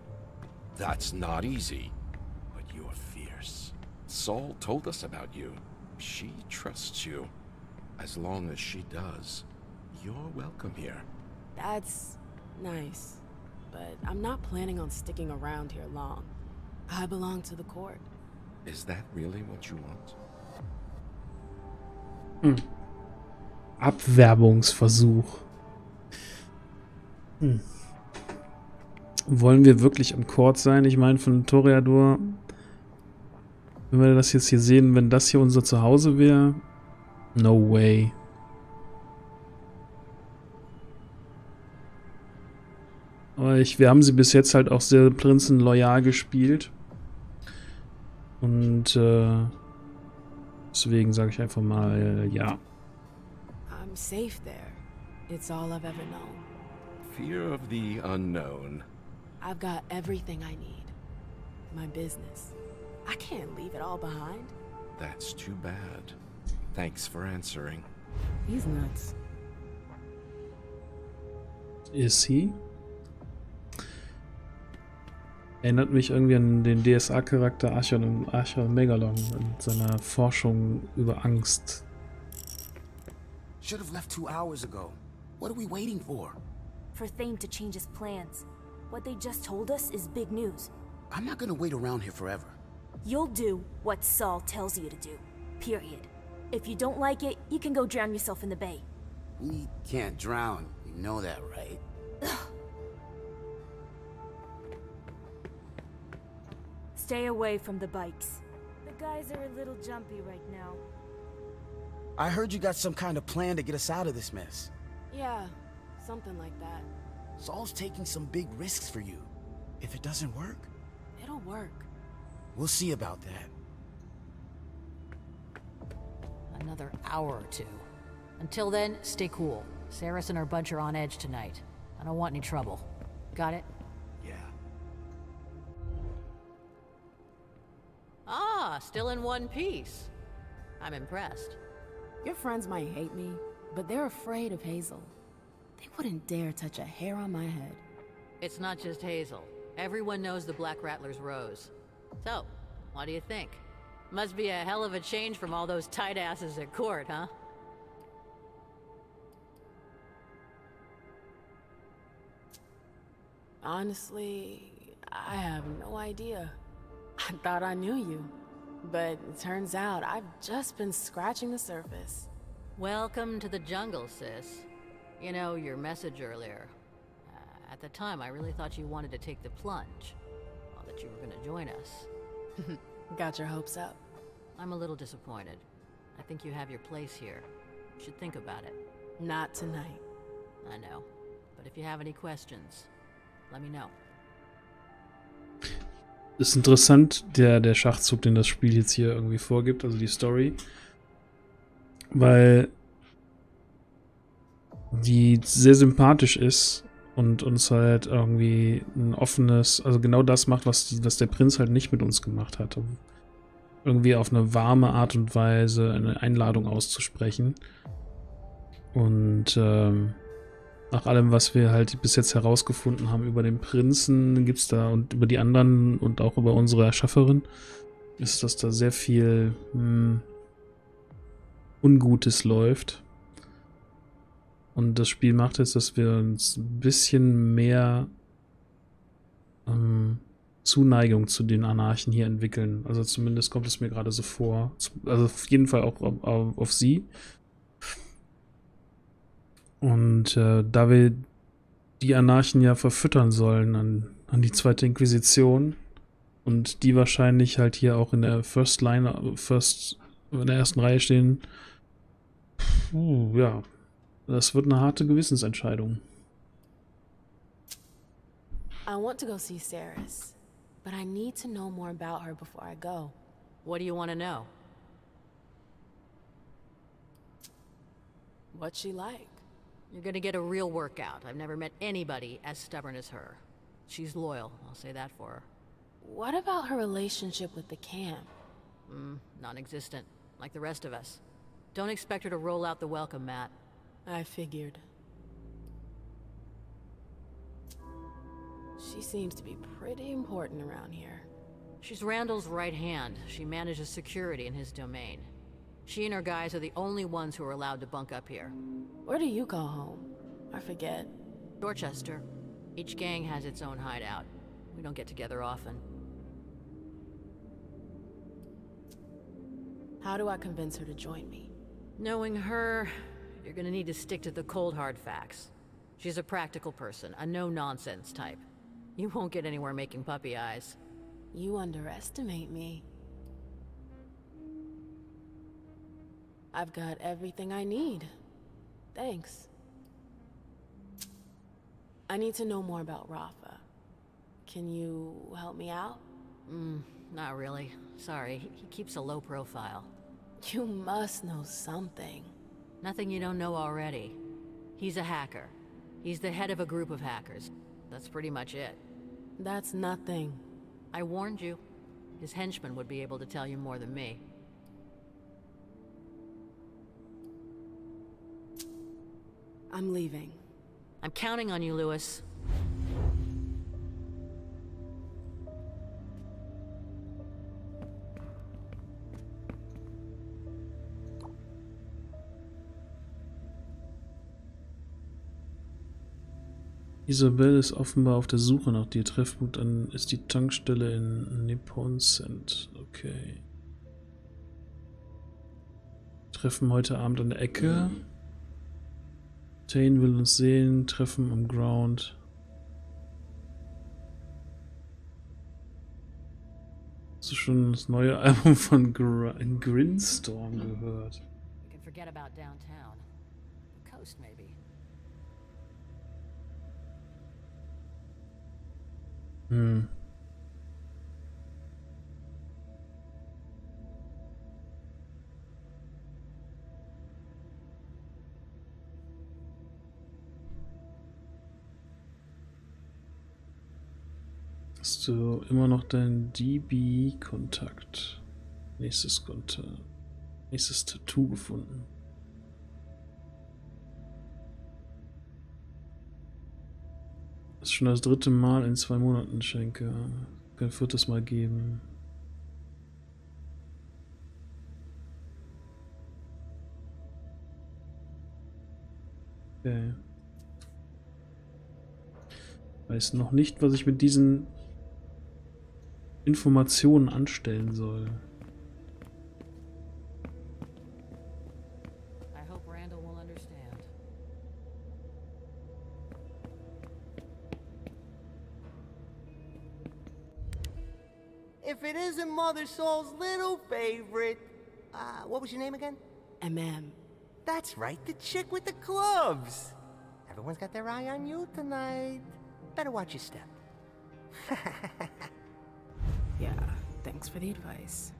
That's not easy. But you're fierce. Saul told us about you. She trusts you. As long as she does, you're welcome here. That's nice. But I'm not planning on sticking around here long. I belong to the court. Is that really what you want? Hm. Abwerbungsversuch. Hm. Wollen wir wirklich am Court sein? Ich meine, von Toreador, wenn wir das jetzt hier sehen, wenn das hier unser Zuhause wäre, no way. Aber ich, wir haben sie bis jetzt halt auch sehr prinzenloyal gespielt. Und äh, deswegen sage ich einfach mal äh, ja. I'm safe there. It's all I've ever known. Fear of the unknown. I've got everything I need. My business. I can't leave it all behind. That's too bad. Thanks for answering. He's nuts. Is he? Erinnert mich irgendwie an den D S A-Charakter Archon, Archon Megalon und seiner Forschung über Angst. Should have left two hours ago. What are we waiting for? For Thane to change his plans. What they just told us is big news. I'm not gonna wait around here forever. You'll do what Saul tells you to do. Period. If you don't like it, you can go drown yourself in the bay. We can't drown. You know that, right? Stay away from the bikes. The guys are a little jumpy right now. I heard you got some kind of plan to get us out of this mess. Yeah. Something like that. Saul's taking some big risks for you. If it doesn't work, it'll work. We'll see about that. Another hour or two. Until then, stay cool. Saris and her bunch are on edge tonight. I don't want any trouble. Got it? Yeah. Ah, still in one piece. I'm impressed. Your friends might hate me, but they're afraid of Hazel. They wouldn't dare touch a hair on my head. It's not just Hazel. Everyone knows the Black Rattler's rose. So, what do you think? Must be a hell of a change from all those tight asses at court, huh? Honestly, I have no idea. I thought I knew you, but it turns out I've just been scratching the surface. Welcome to the jungle, sis. You know, your message earlier. Uh, at the time, I really thought you wanted to take the plunge. Well, that you were gonna join us. Got your hopes up. I'm a little disappointed. I think you have your place here. You should think about it. Not tonight. I know. But if you have any questions, let me know. Ist interessant, der, der Schachzug, den das Spiel jetzt hier irgendwie vorgibt, also die Story. Weil die sehr sympathisch ist und uns halt irgendwie ein offenes, also genau das macht, was, die, was der Prinz halt nicht mit uns gemacht hat. Um irgendwie auf eine warme Art und Weise eine Einladung auszusprechen. Und ähm, nach allem, was wir halt bis jetzt herausgefunden haben über den Prinzen, gibt's da und über die anderen und auch über unsere Erschafferin, ist, dass da sehr viel mh, Ungutes läuft. Und das Spiel macht jetzt, dass wir uns ein bisschen mehr ähm, Zuneigung zu den Anarchen hier entwickeln. Also zumindest kommt es mir gerade so vor. Also auf jeden Fall auch auf, auf, auf sie. Und äh, da wir die Anarchen ja verfüttern sollen an, an die zweite Inquisition und die wahrscheinlich halt hier auch in der First Line, First, in der ersten Reihe stehen, uh, ja. Das wird eine harte Gewissensentscheidung. I want to go see Saris, but I need to know more about her before I go. What do you want to know? What's she like? You're gonna get a real workout. I've never met anybody as stubborn as her. She's loyal, I'll say that for her. What about her relationship with the camp? Mm, non-existent, like the rest of us. Don't expect her to roll out the welcome mat. I figured. She seems to be pretty important around here. She's Randall's right hand. She manages security in his domain. She and her guys are the only ones who are allowed to bunk up here. Where do you call home? I forget. Dorchester. Each gang has its own hideout. We don't get together often. How do I convince her to join me? Knowing her, You're gonna need to stick to the cold hard facts. She's a practical person, a no-nonsense type. You won't get anywhere making puppy eyes. You underestimate me. I've got everything I need. Thanks. I need to know more about Rafa. Can you help me out? Mm, not really. Sorry, he, he keeps a low profile. You must know something. Nothing you don't know already. He's a hacker. He's the head of a group of hackers. That's pretty much it. That's nothing. I warned you. His henchmen would be able to tell you more than me. I'm leaving. I'm counting on you, Lewis. Isabel ist offenbar auf der Suche nach dir. Treffpunkt an ist die Tankstelle in Nippon Cent. Okay. Treffen heute Abend an der Ecke. Mhm. Thane will uns sehen, treffen am Ground. Hast du schon das neue Album von Gr Grinstorm gehört? Hm. Hast du immer noch deinen D B-Kontakt? Nächstes Kontakt. Nächstes Tattoo gefunden. Das ist schon das dritte Mal in zwei Monaten, Schenke. Kein viertes Mal geben. Okay. Weiß noch nicht, was ich mit diesen Informationen anstellen soll. I hope Randall will understand. If it isn't Mother Saul's little favorite, uh, what was your name again? M M. That's right, the chick with the gloves. Everyone's got their eye on you tonight. Better watch your step. Yeah, thanks for the advice.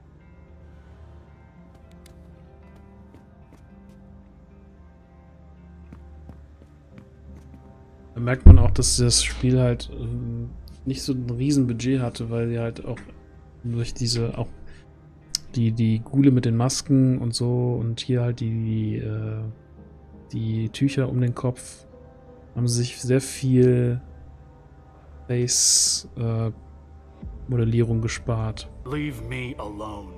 Da merkt man auch, dass das Spiel halt ähm, nicht so ein Riesenbudget hatte, weil sie halt auch durch diese auch die die Ghule mit den Masken und so und hier halt die die, äh, die Tücher um den Kopf haben sich sehr viel Face äh, Modellierung gespart. Leave me alone.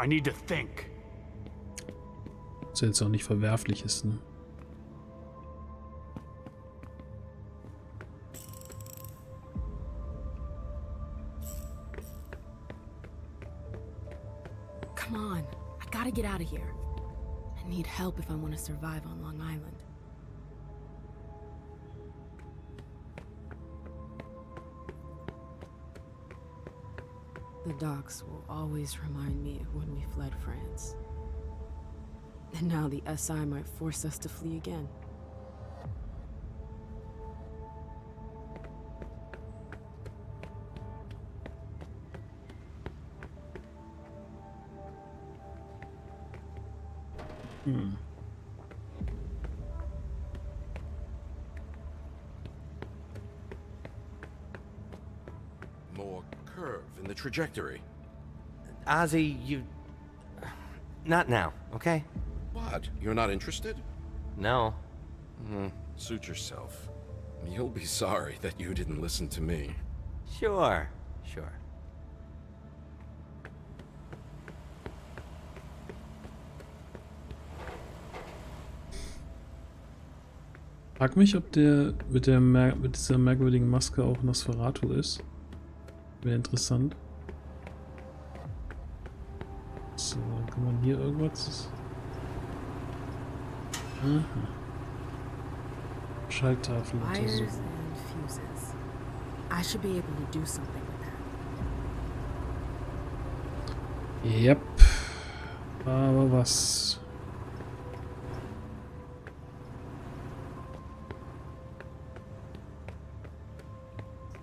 I need to think. Was ja jetzt auch nicht verwerflich ist, ne? Come on, I gotta get out of here. I need help if I want to survive on Long Island. The docks will always remind me of when we fled France. And now the S I might force us to flee again. Hmm. Trajectory. Ozzy, you... Not now, okay? What? You're not interested? No. Mm, suit yourself. You'll be sorry that you didn't listen to me. Sure, sure. Frag mich, ob der mit, der mit dieser merkwürdigen Maske auch Nosferatu ist. Wäre interessant. So, kann man hier irgendwas? Mhm. Schalttafel untersuchen. Yep. Aber was?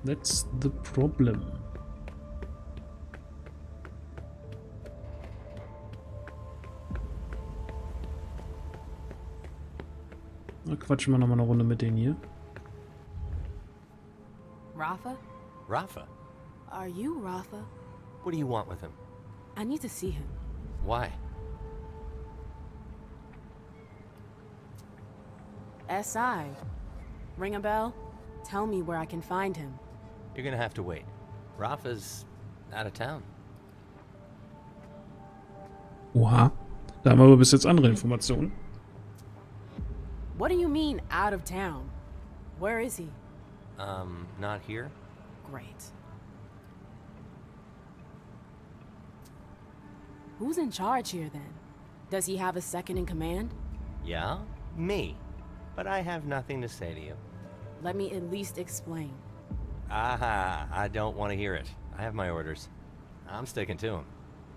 That's the problem. Na, quatschen wir nochmal eine Runde mit denen hier. Rafa? Rafa? Are you Rafa? What do you want with him? I need to see him. Why? S I. Ring a bell? Tell me where I can find him. You're gonna have to wait. Rafa's out of town. Oha. Da haben wir aber bis jetzt andere Informationen. What do you mean out of town? Where is he? Um, not here. Great. Who's in charge here then? Does he have a second in command? Yeah, me. But I have nothing to say to you. Let me at least explain. Aha, I don't want to hear it. I have my orders. I'm sticking to them.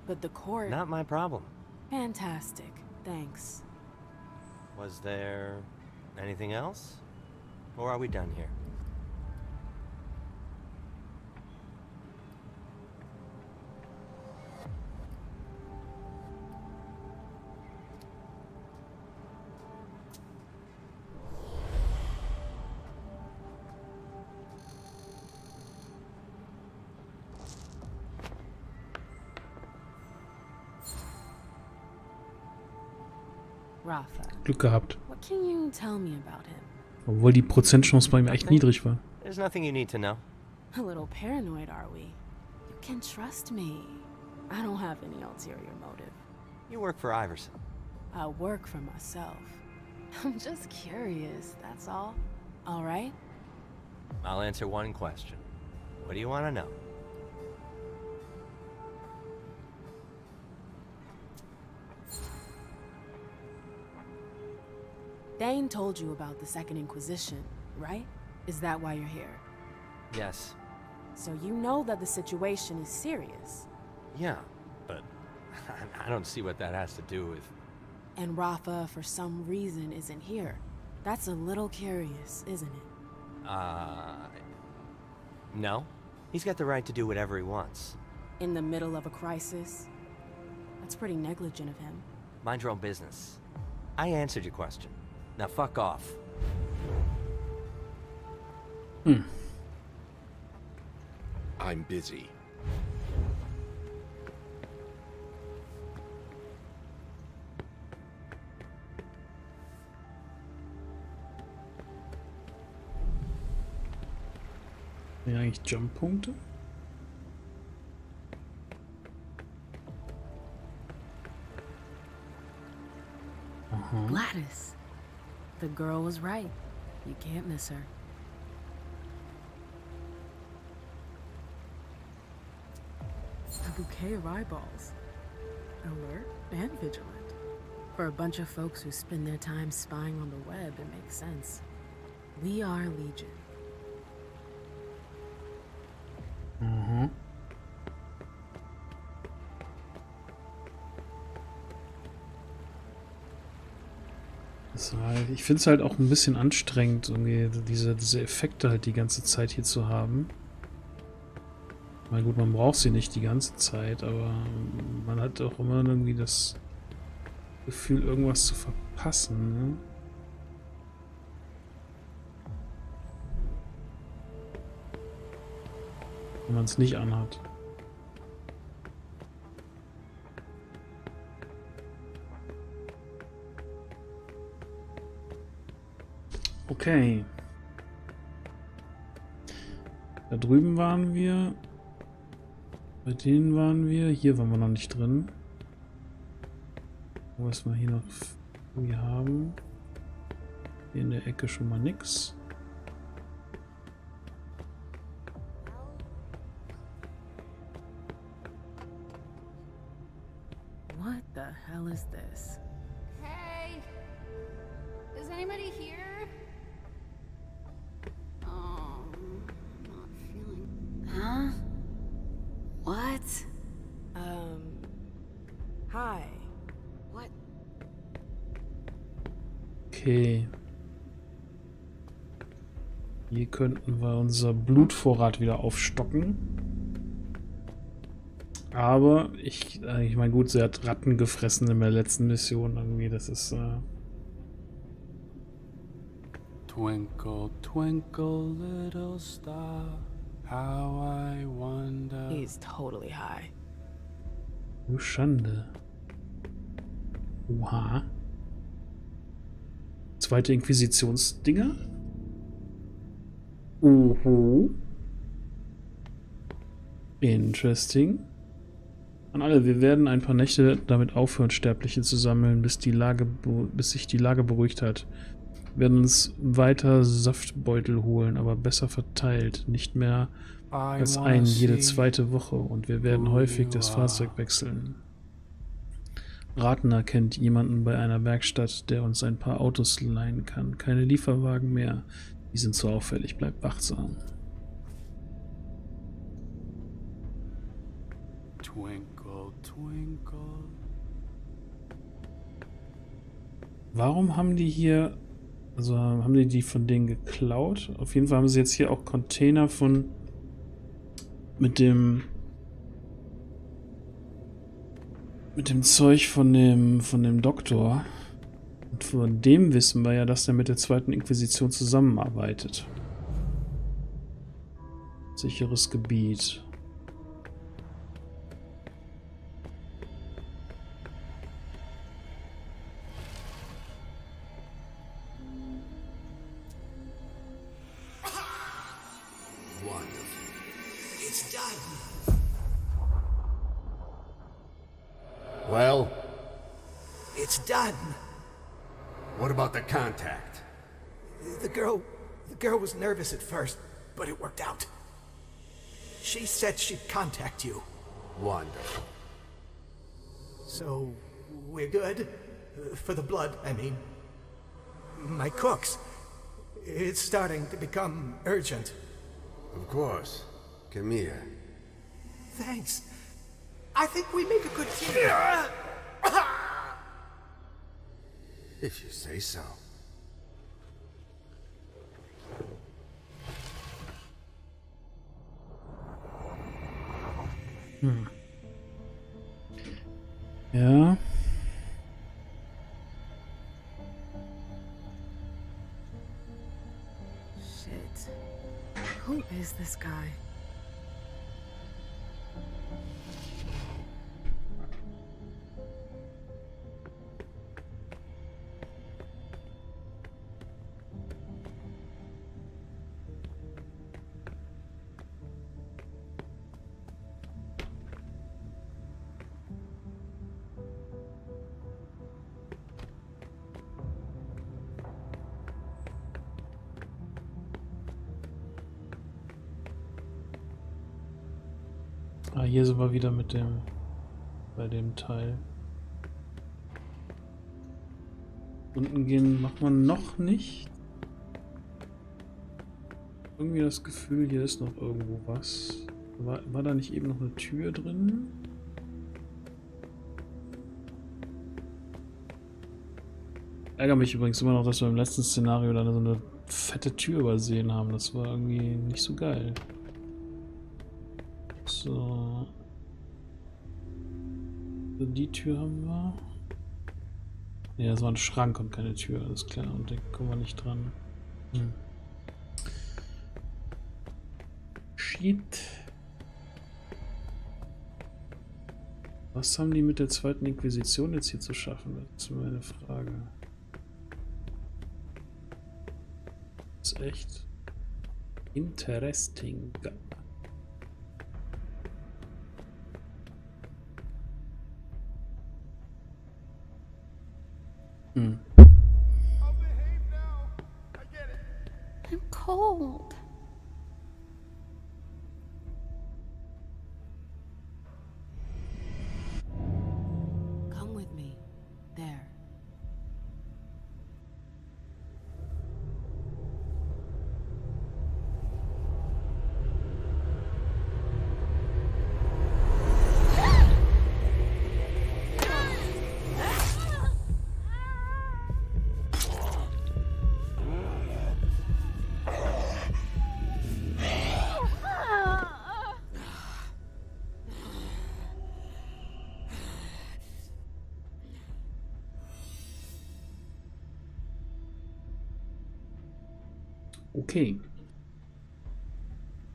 But the court... Not my problem. Fantastic. Thanks. Was there anything else? Or are we done here? Glück gehabt. Obwohl die Prozentchance bei mir echt niedrig war. There's nothing you need to know. A little paranoid, are we? You can trust me. I don't have any ulterior motive. You work for Iversen. I work for myself. I'm just curious, that's all. All right? I'll answer one question. What do you want to know? Thane told you about the Second Inquisition, right? Is that why you're here? Yes. So you know that the situation is serious? Yeah, but I don't see what that has to do with... And Rafa, for some reason, isn't here. That's a little curious, isn't it? Uh... No. He's got the right to do whatever he wants. In the middle of a crisis? That's pretty negligent of him. Mind your own business. I answered your question. Now fuck off. Hmm. I'm busy. Ja, eigentlich Jump-Punkte. Aha. Gladys. The girl was right. You can't miss her. A bouquet of eyeballs. Alert and vigilant. For a bunch of folks who spend their time spying on the web, it makes sense. We are Legion. Mm-hmm. Ich finde es halt auch ein bisschen anstrengend, irgendwie diese, diese Effekte halt die ganze Zeit hier zu haben. Na gut, man braucht sie nicht die ganze Zeit, aber man hat auch immer irgendwie das Gefühl, irgendwas zu verpassen, ne? Wenn man es nicht anhat. Okay. Da drüben waren wir. Bei denen waren wir. Hier waren wir noch nicht drin. Was wir hier noch irgendwie haben. Hier in der Ecke schon mal nix. What the hell is this? Hey! Okay. Hier könnten wir unser Blutvorrat wieder aufstocken. Aber ich, äh, ich meine, gut, sie hat Ratten gefressen in der letzten Mission irgendwie. Das ist. Äh Twinkle, twinkle, little star, how I wonder. He's totally high. Oh, Schande. Oha. Zweite Inquisitionsdinger? Uhu. Interesting. An alle, wir werden ein paar Nächte damit aufhören, Sterbliche zu sammeln, bis, die Lage, bis sich die Lage beruhigt hat. Wir werden uns weiter Saftbeutel holen, aber besser verteilt. Nicht mehr als einen jede zweite Woche und wir werden häufig das Fahrzeug wechseln. Ratner kennt jemanden bei einer Werkstatt, der uns ein paar Autos leihen kann. Keine Lieferwagen mehr. Die sind zu auffällig. Bleibt wachsam. Twinkle, twinkle. Warum haben die hier... Also haben die die von denen geklaut? Auf jeden Fall haben sie jetzt hier auch Container von... Mit dem... Mit dem Zeug von dem, von dem Doktor. Und von dem wissen wir ja, dass der mit der zweiten Inquisition zusammenarbeitet. Sicheres Gebiet. Well? It's done. What about the contact? The girl... the girl was nervous at first, but it worked out. She said she'd contact you. Wonderful. So, we're good? For the blood, I mean. My cooks. It's starting to become urgent. Of course. Come here. Thanks. I think we make a good team. If you say so. Hm. Ja. Shit. Who is this guy? Ah, hier sind wir wieder mit dem, bei dem Teil. Unten gehen macht man noch nicht. Irgendwie das Gefühl, hier ist noch irgendwo was. War, war da nicht eben noch eine Tür drin? Ich ärgere mich übrigens immer noch, dass wir im letzten Szenario dann so eine fette Tür übersehen haben. Das war irgendwie nicht so geil. So. So, die Tür haben wir. Ne, das war ein Schrank und keine Tür, alles klar. Und da kommen wir nicht dran. Hm. Shit. Was haben die mit der zweiten Inquisition jetzt hier zu schaffen? Das ist meine Frage. Das ist echt interesting. Hm. I'm cold. Come with me. There. Okay.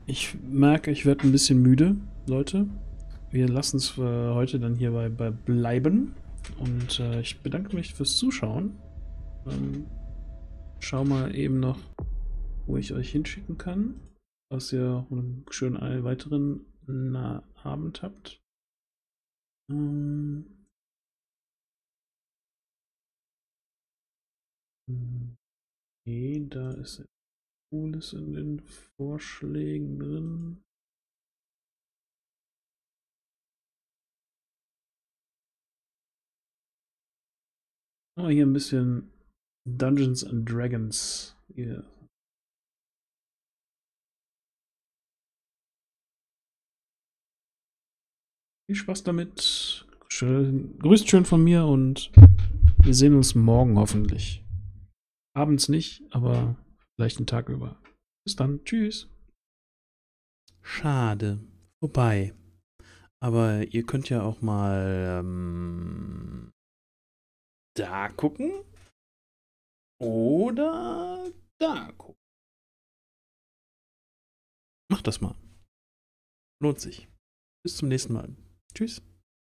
Ich merke, ich werde ein bisschen müde, Leute. Wir lassen es für heute dann hierbei bleiben. Und äh, ich bedanke mich fürs Zuschauen. Ähm, schau mal eben noch, wo ich euch hinschicken kann, dass ihr einen schönen weiteren na, Abend habt. Ähm okay, da ist Cooles in den Vorschlägen drin. Oh, hier ein bisschen Dungeons and Dragons. Yeah. Viel Spaß damit. Schön, grüßt schön von mir und wir sehen uns morgen hoffentlich. Abends nicht, aber vielleicht einen Tag über. Bis dann. Tschüss. Schade. Vorbei. Aber ihr könnt ja auch mal ähm, da gucken. Oder da gucken. Macht das mal. Lohnt sich. Bis zum nächsten Mal. Tschüss.